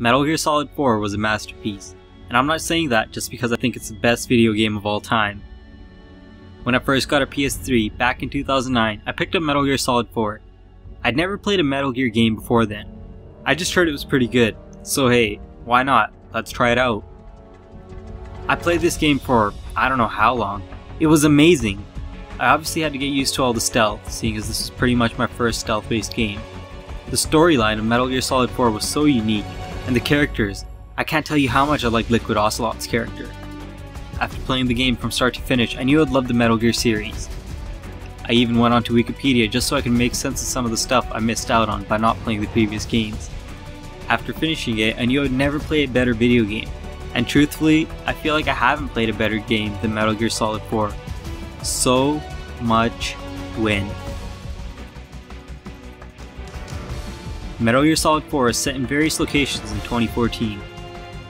Metal Gear Solid 4 was a masterpiece, and I'm not saying that just because I think it's the best video game of all time. When I first got a PS3 back in 2009, I picked up Metal Gear Solid 4. I'd never played a Metal Gear game before then. I just heard it was pretty good, so hey, why not? Let's try it out. I played this game for I don't know how long. It was amazing. I obviously had to get used to all the stealth, seeing as this was pretty much my first stealth-based game. The storyline of Metal Gear Solid 4 was so unique, and the characters, I can't tell you how much I liked Liquid Ocelot's character. After playing the game from start to finish, I knew I'd love the Metal Gear series. I even went onto Wikipedia just so I could make sense of some of the stuff I missed out on by not playing the previous games. After finishing it, I knew I'd never play a better video game, and truthfully, I feel like I haven't played a better game than Metal Gear Solid 4. So much win. Metal Gear Solid 4 is set in various locations in 2014.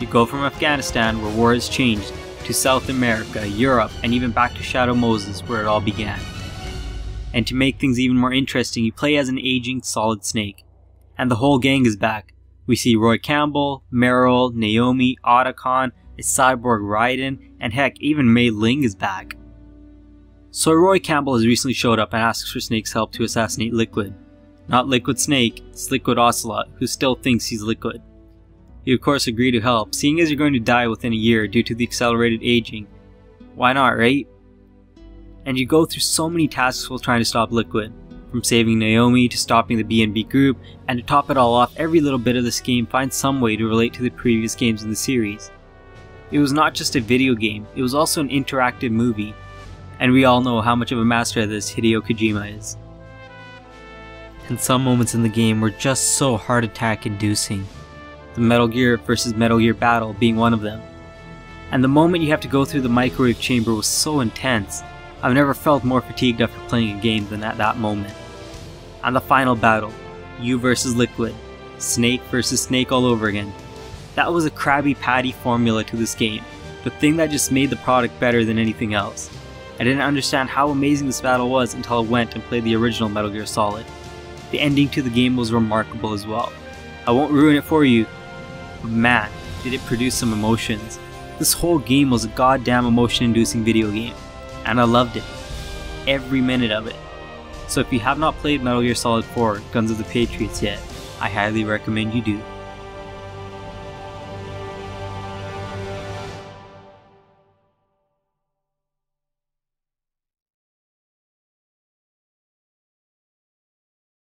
You go from Afghanistan, where war has changed, to South America, Europe, and even back to Shadow Moses, where it all began. And to make things even more interesting, you play as an aging Solid Snake. And the whole gang is back. We see Roy Campbell, Meryl, Naomi, Otacon, a cyborg Raiden, and heck, even Mei Ling is back. So Roy Campbell has recently showed up and asks for Snake's help to assassinate Liquid. Not Liquid Snake, it's Liquid Ocelot, who still thinks he's Liquid. You of course agree to help, seeing as you're going to die within a year due to the accelerated aging. Why not, right? And you go through so many tasks while trying to stop Liquid, from saving Naomi to stopping the BNB group, and to top it all off, every little bit of this game finds some way to relate to the previous games in the series. It was not just a video game, it was also an interactive movie. And we all know how much of a master at this Hideo Kojima is. And some moments in the game were just so heart attack inducing. The Metal Gear vs Metal Gear battle being one of them. And the moment you have to go through the microwave chamber was so intense. I've never felt more fatigued after playing a game than at that moment. And the final battle, you vs Liquid, Snake vs Snake all over again. That was a Krabby Patty formula to this game. The thing that just made the product better than anything else. I didn't understand how amazing this battle was until I went and played the original Metal Gear Solid. The ending to the game was remarkable as well. I won't ruin it for you, but man, did it produce some emotions. This whole game was a goddamn emotion-inducing video game, and I loved it. Every minute of it. So if you have not played Metal Gear Solid 4: Guns of the Patriots yet, I highly recommend you do.